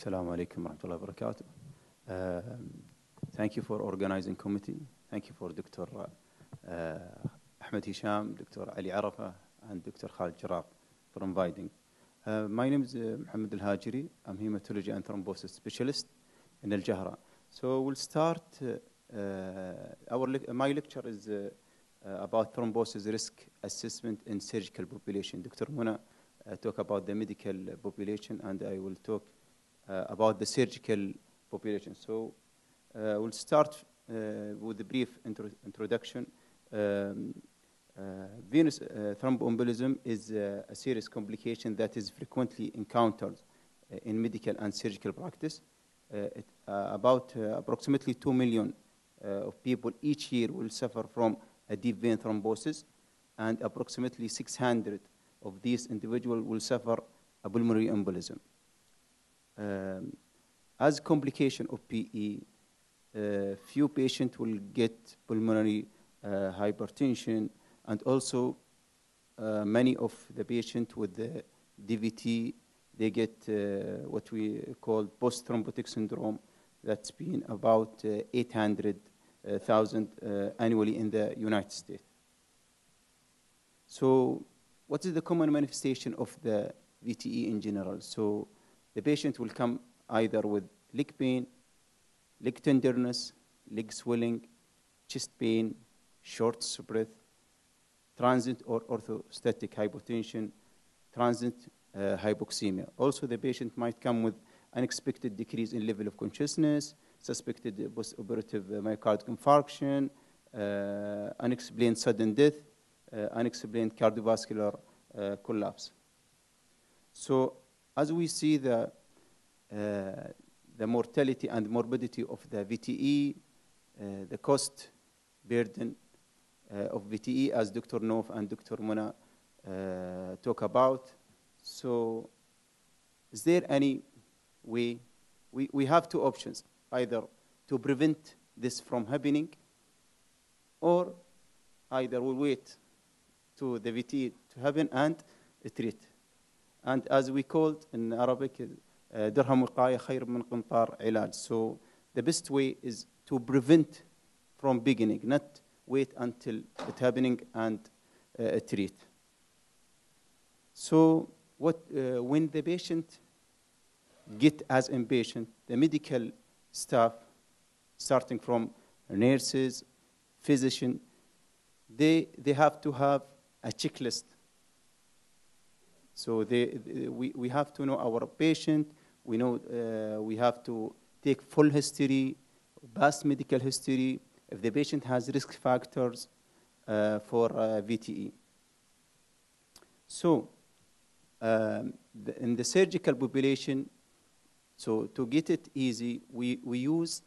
Assalamu alaikum wa rahmatullahi wa barakatuh. Thank you for organizing committee. Thank you for Dr. Ahmed Hisham, Dr. Ali Arafa, and Dr. Khalid Jirab for inviting. My name is Mohammed Al-Hajiri. I'm hematology and thrombosis specialist in Al-Jahra. So we'll start. My lecture is about thrombosis risk assessment in surgical population. Dr. Muna talk about the medical population, and I will talk about the surgical population. So we'll start with a brief introduction. Venous thromboembolism is a serious complication that is frequently encountered in medical and surgical practice. Approximately 2 million of people each year will suffer from a deep vein thrombosis, and approximately 600 of these individuals will suffer a pulmonary embolism. As a complication of PE, few patients will get pulmonary hypertension, and also many of the patients with the DVT, they get what we call post-thrombotic syndrome. That's been about 800,000 annually in the United States. So what is the common manifestation of the VTE in general? So the patient will come either with leg pain, leg tenderness, leg swelling, chest pain, short breath, transient or orthostatic hypotension, transient hypoxemia. Also, the patient might come with unexpected decrease in level of consciousness, suspected post-operative myocardial infarction, unexplained sudden death, unexplained cardiovascular collapse. So as we see, the mortality and morbidity of the VTE, the cost burden of VTE, as Dr. Nof and Dr. Muna talk about. So is there any way? We have two options, either to prevent this from happening, or either we wait to the VTE to happen and treat. And as we called in Arabic, درهم وقاية خير من قنطار علاج. So the best way is to prevent from beginning, not wait until it happening and treat. So when the patient get as impatient, the medical staff, starting from nurses, physician, they have to have a checklist. So we have to know our patient. We know we have to take full history, past medical history, if the patient has risk factors for VTE. So in the surgical population, so to get it easy, we use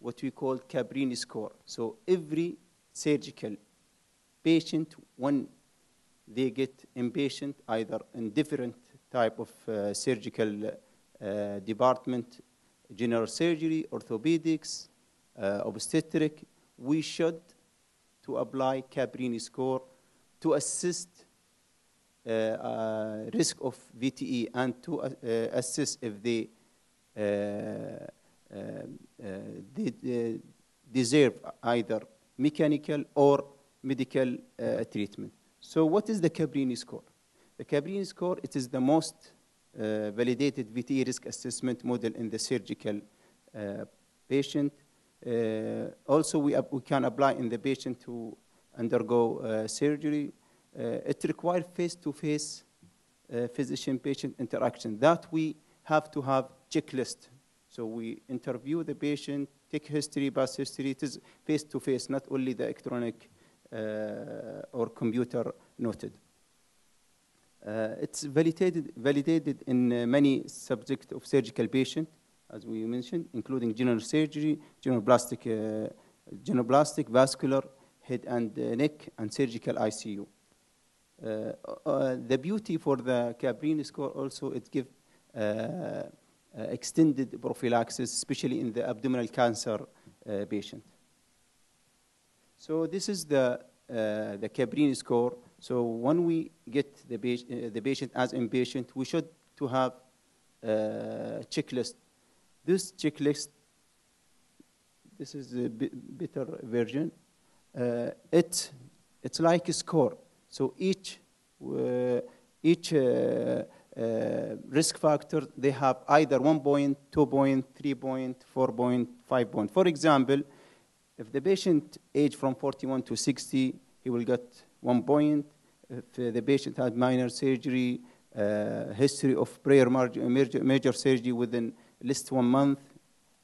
what we call Caprini score. So every surgical patient, one they get impatient either in different type of surgical department, general surgery, orthopedics, obstetric, we should to apply Caprini score to assist risk of VTE and to assist if they deserve either mechanical or medical treatment. So what is the Caprini score? The Caprini score, it is the most validated VTE risk assessment model in the surgical patient. Also, we can apply in the patient to undergo surgery. It requires face-to-face physician-patient interaction that we have to have checklist. So we interview the patient, take history, past history. It is face-to-face, not only the electronic or computer noted. It's validated in many subjects of surgical patient, as we mentioned, including general surgery, general plastic, vascular, head and neck, and surgical ICU. The beauty for the Caprini score also, it gives extended prophylaxis, especially in the abdominal cancer patient. So this is the Caprini score. So when we get the patient as impatient, we should to have checklist. This checklist, this is a better version. It's like a score. So each risk factor, they have either 1 point, 2 point, 3 point, 4 point, 5 point. For example, if the patient age from 41 to 60, he will get 1 point. If the patient had minor surgery, history of prior major surgery within at least 1 month,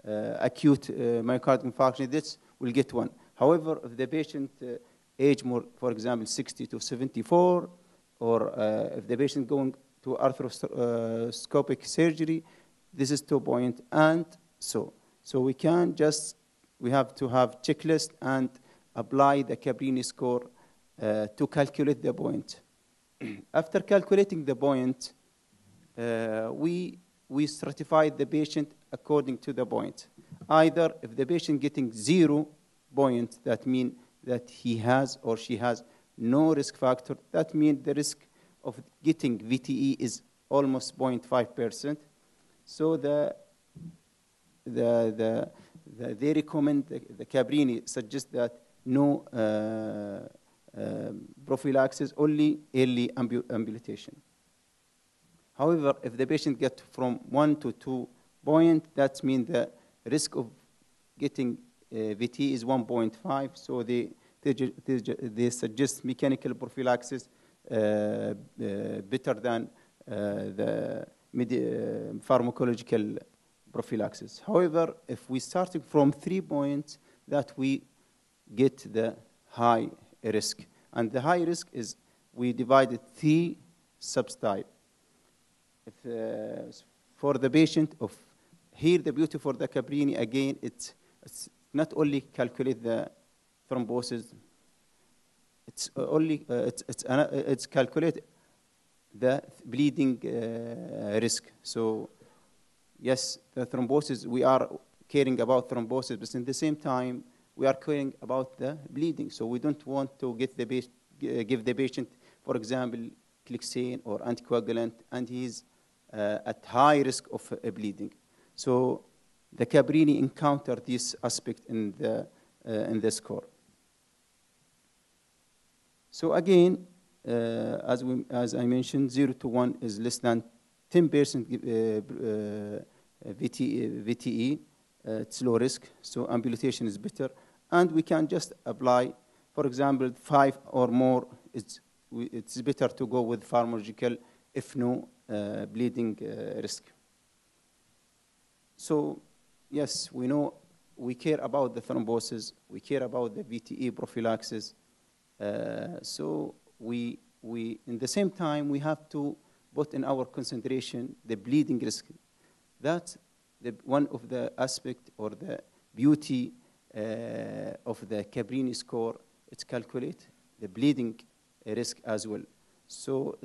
acute myocardial infarction, this will get 1. However, if the patient age more, for example, 60 to 74, or if the patient going to arthroscopic surgery, this is 2 point, and so. So we can just, we have to have checklist and apply the Caprini score to calculate the point. After calculating the point, we stratify the patient according to the point. Either if the patient getting 0 point, that means that he has or she has no risk factor, that means the risk of getting VTE is almost 0.5%. So they recommend, the Caprini suggests that no prophylaxis, only early amputation. However, if the patient gets from 1 to 2 points, that means the risk of getting VTE is 1.5, so they suggest mechanical prophylaxis better than the pharmacological prophylaxis. However, if we start from 3 points, that we get the high risk. And the high risk is we divided 3 subtypes. For the patient of here, the beauty for the Caprini, again, it's not only calculate the thrombosis, it's only it's calculate the bleeding risk. So yes, the thrombosis, we are caring about thrombosis, but at the same time, we are caring about the bleeding. So we don't want to get give the patient, for example, clixane or anticoagulant, and he's at high risk of bleeding. So the Caprini encountered this aspect in the score. So again, as I mentioned, 0 to 1 is less than 10% VTE. It's low risk, so amputation is better, and we can just apply, for example, 5 or more. It's better to go with pharmacological if no bleeding risk. So yes, we know we care about the thrombosis, we care about the VTE prophylaxis. So we in the same time we have to put in our consideration the bleeding risk. That's one of the aspect or the beauty of the Caprini score. It's calculate the bleeding risk as well. So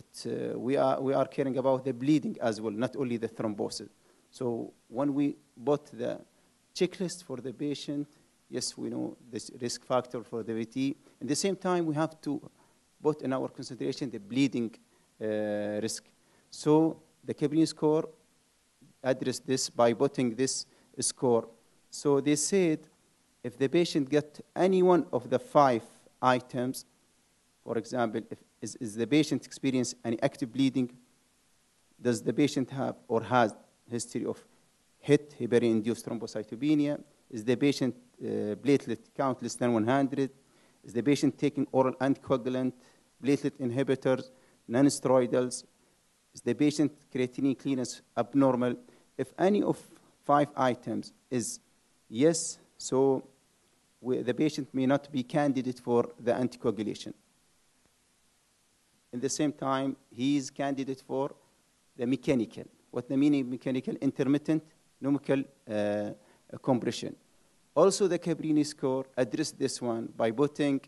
we are caring about the bleeding as well, not only the thrombosis. So when we bought the checklist for the patient, yes, we know this risk factor for the VTE. At the same time, we have to put in our consideration the bleeding risk. So the Caprini score address this by putting this score. So they said if the patient gets any one of the 5 items, for example, if is the patient experience any active bleeding, does the patient have or has history of heparin-induced thrombocytopenia, is the patient platelet count less than 100, is the patient taking oral anticoagulant, platelet inhibitors, nonsteroidals, is the patient creatinine clearance abnormal? If any of 5 items is yes, so the patient may not be candidate for the anticoagulation. At the same time, he is candidate for the mechanical. What the meaning mechanical? Intermittent pneumatic compression. Also, the Caprini score addressed this one by putting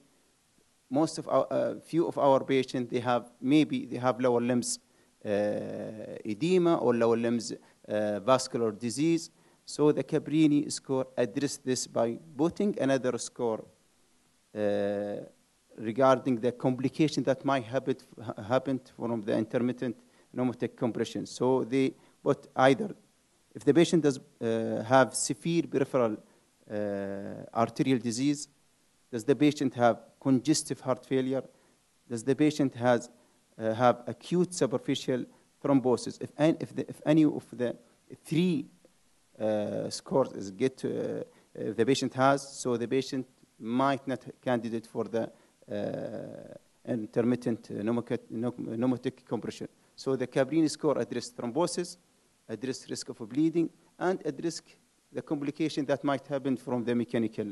most of our few of our patients, they have maybe they have lower limbs edema or lower limbs vascular disease. So the Caprini score addressed this by putting another score regarding the complication that might happen from the intermittent pneumatic compression. So they But either if the patient does have severe peripheral arterial disease, does the patient have congestive heart failure, does the patient have acute superficial thrombosis. If any of the three scores is the patient has, so the patient might not candidate for the intermittent pneumatic compression. So the Caprini score address thrombosis, address risk of bleeding, and address the complication that might happen from the mechanical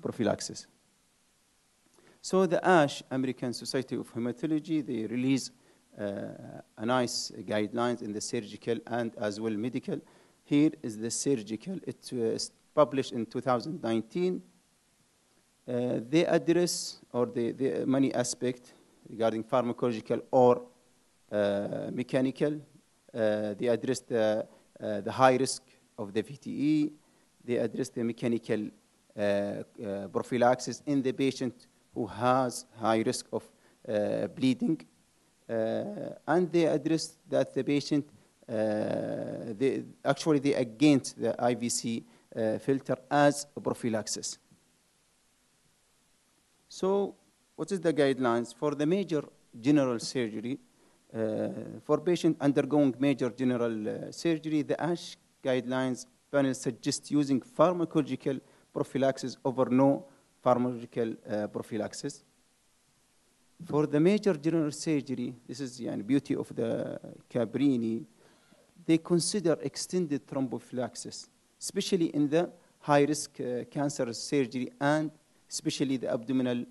prophylaxis. So the ASH, American Society of Hematology, they release a nice guidelines in the surgical and as well medical. Here is the surgical. It was published in 2019. They address or the many aspects regarding pharmacological or mechanical. They address the high risk of the VTE. They address the mechanical prophylaxis in the patient who has high risk of bleeding, and they address that the patient, they against the IVC filter as a prophylaxis. So what is the guidelines for the major general surgery? For patient undergoing major general surgery, the ASH guidelines panel suggests using pharmacological prophylaxis over no pharmacological prophylaxis. For the major general surgery, this is the beauty of the Caprini, they consider extended thrombophylaxis, especially in the high-risk cancer surgery and especially the abdominal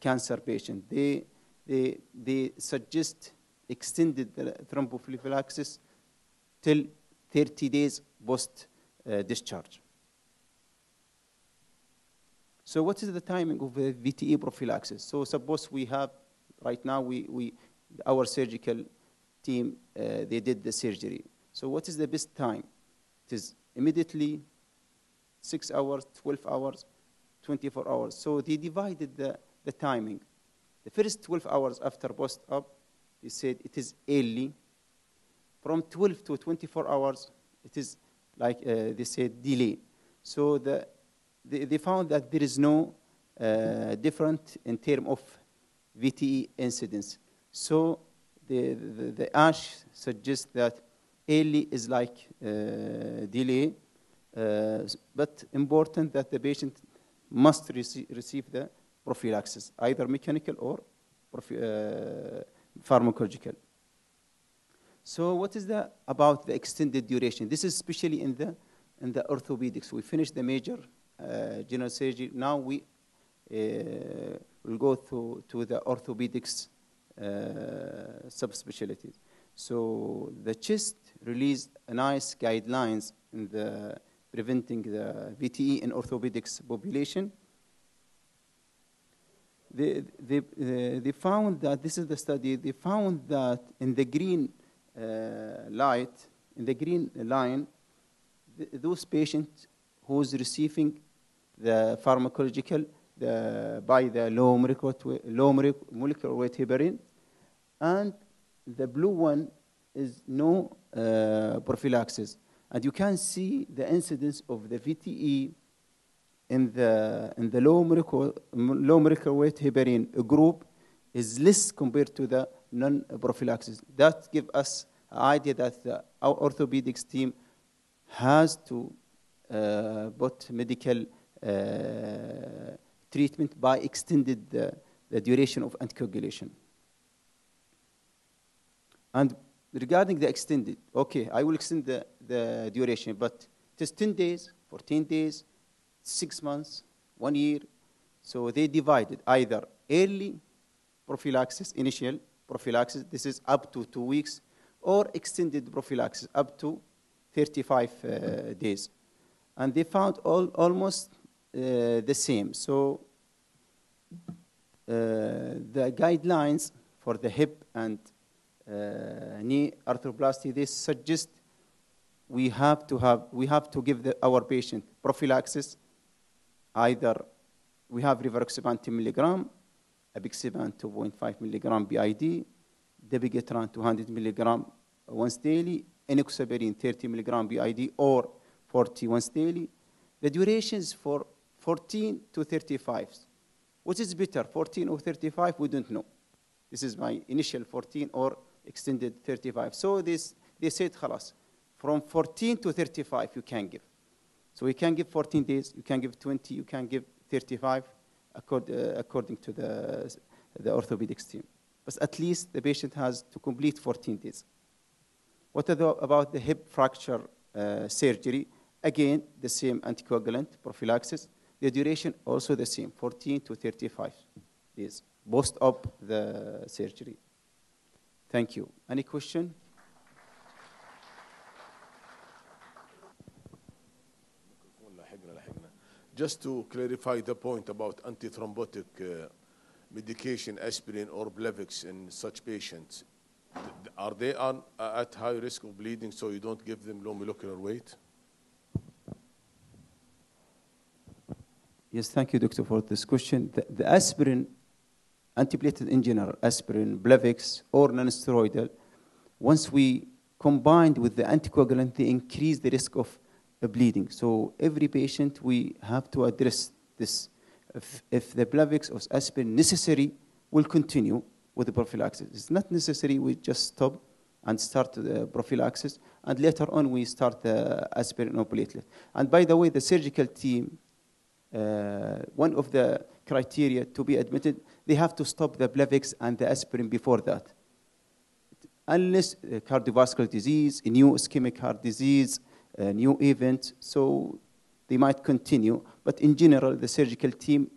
cancer patient. They suggest extended thrombophylaxis till 30 days post-discharge. So what is the timing of the VTE prophylaxis? So suppose we have, right now, our surgical team, they did the surgery. So what is the best time? It is immediately 6 hours, 12 hours, 24 hours. So they divided the timing. The first 12 hours after post-op, they said it is early. From 12 to 24 hours, it is like they said delay. So they found that there is no difference in terms of VTE incidence. So the ASH suggests that early is like delay, but important that the patient must receive the prophylaxis, either mechanical or pharmacological. So what is about the extended duration? This is especially in the orthopedics. We finished the major general surgery. Now we will go to the orthopedics subspecialties. So the chest released a nice guidelines in the preventing the VTE in orthopedics population. They found that this is the study. They found that in the green light, in the green line, those patients who is receiving the pharmacological by the low molecular weight heparin, and the blue one is no prophylaxis. And you can see the incidence of the VTE in the low molecular weight heparin group is less compared to the non-prophylaxis. That gives us an idea that our orthopedics team has to put medical treatment by extended the duration of anticoagulation. And regarding the extended, okay, I will extend the duration, but it is 10 days, 14 days, 6 months, 1 year. So they divided either early prophylaxis, initial prophylaxis, this is up to 2 weeks, or extended prophylaxis up to 35 days. And they found almost the same. So the guidelines for the hip and knee arthroplasty, they suggest we have to give our patient prophylaxis. Either we have rivaroxaban 10 milligram, apixaban 2.5 milligram BID, dabigatran 200 milligram once daily, enoxaparin 30 milligram BID or 40 once daily. The durations for 14 to 35. What is better, 14 or 35? We don't know. This is my initial 14 or extended 35. So they said, خلاص, from 14 to 35 you can give. So you can give 14 days, you can give 20, you can give 35, according to the orthopedics team. But at least the patient has to complete 14 days. What about the hip fracture surgery? Again, the same anticoagulant prophylaxis. The duration also the same, 14 to 35 days, post-op the surgery. Thank you. Any question? Just to clarify the point about antithrombotic medication, aspirin or Plavix in such patients, are they at high risk of bleeding, so you don't give them low molecular weight? Yes, thank you, doctor, for this question. The aspirin, antiplatelet in general, aspirin, Plavix, or nonsteroidal, once we combined with the anticoagulant, they increase the risk of bleeding. So every patient, we have to address this. If the Plavix or aspirin necessary, we'll continue with the prophylaxis. It's not necessary, we just stop and start the prophylaxis, and later on we start the aspirin or platelet. And by the way, the surgical team, one of the criteria to be admitted, they have to stop the Plavix and the aspirin before that. Unless cardiovascular disease, new ischemic heart disease, a new event, so they might continue. But in general, the surgical team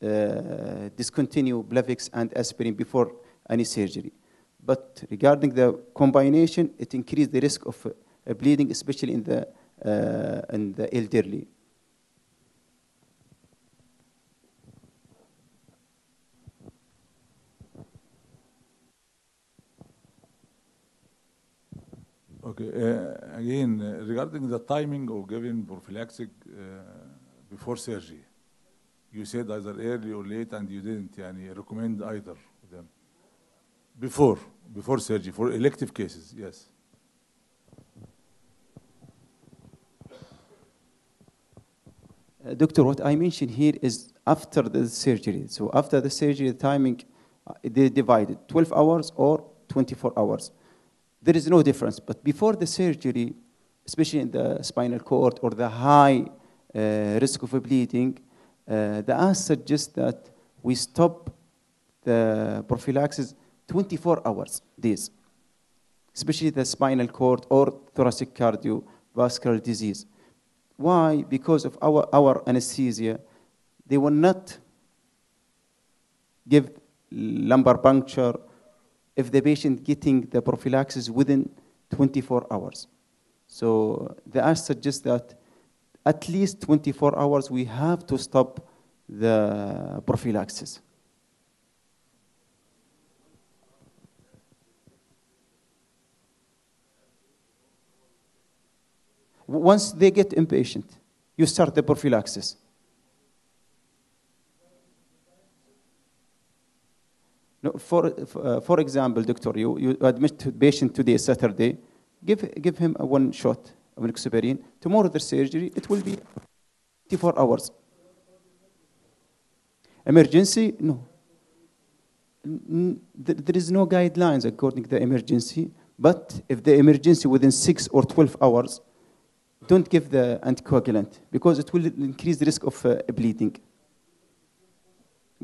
discontinue Plavix and aspirin before any surgery. But regarding the combination, it increased the risk of bleeding, especially in the elderly. Okay, again, regarding the timing of giving prophylactic before surgery, you said either early or late, and you didn't recommend either of them. Before surgery, for elective cases, yes. Doctor, what I mentioned here is after the surgery. So after the surgery, the timing, they divided 12 hours or 24 hours. There is no difference, but before the surgery, especially in the spinal cord or the high risk of bleeding, the AS suggests that we stop the prophylaxis 24 hours days, especially the spinal cord or thoracic cardiovascular disease. Why? Because of our anesthesia, they will not give lumbar puncture if the patient getting the prophylaxis within 24 hours. So the ASH suggests that at least 24 hours we have to stop the prophylaxis. Once they get impatient, you start the prophylaxis. No, for example, doctor, you admit the patient today, Saturday, give him one shot of enoxaparin. Tomorrow the surgery, it will be 24 hours. Emergency, no. There is no guidelines according to the emergency, but if the emergency within 6 or 12 hours, don't give the anticoagulant because it will increase the risk of bleeding.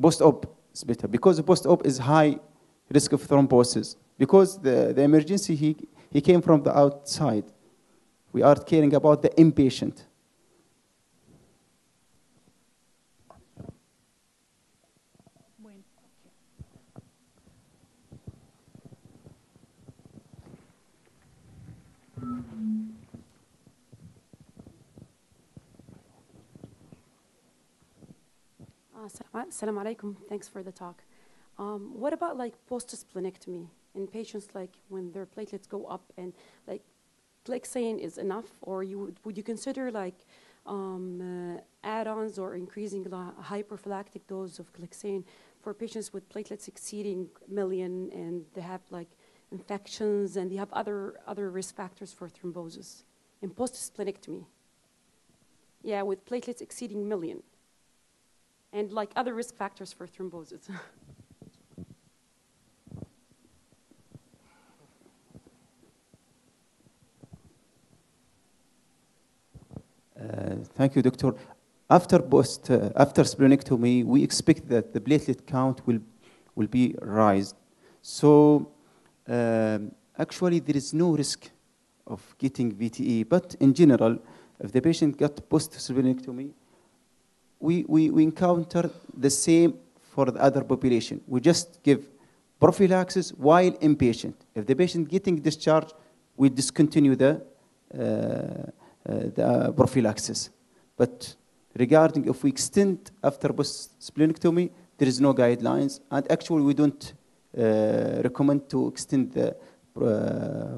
Post-op. It's better because the post-op is high risk of thrombosis. Because the emergency, he came from the outside. We are caring about the inpatient. Assalamu alaikum, thanks for the talk. What about like post splenectomy in patients like when their platelets go up and like saying is enough, or would you consider like add-ons or increasing the hyperphylactic dose of glyxane for patients with platelets exceeding million and they have like infections and they have other risk factors for thrombosis. And post splenectomy, yeah, with platelets exceeding million and like other risk factors for thrombosis. Thank you, Doctor. After splenectomy, we expect that the platelet count will be raised. So actually, there is no risk of getting VTE. But in general, if the patient got post splenectomy, we encounter the same for the other population. We just give prophylaxis while inpatient. If the patient getting discharged, we discontinue the prophylaxis. But regarding if we extend after post-splenectomy, there is no guidelines, and actually we don't recommend to extend the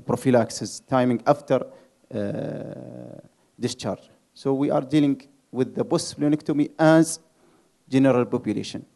prophylaxis timing after discharge. So we are dealing with the post-splenectomy as general population.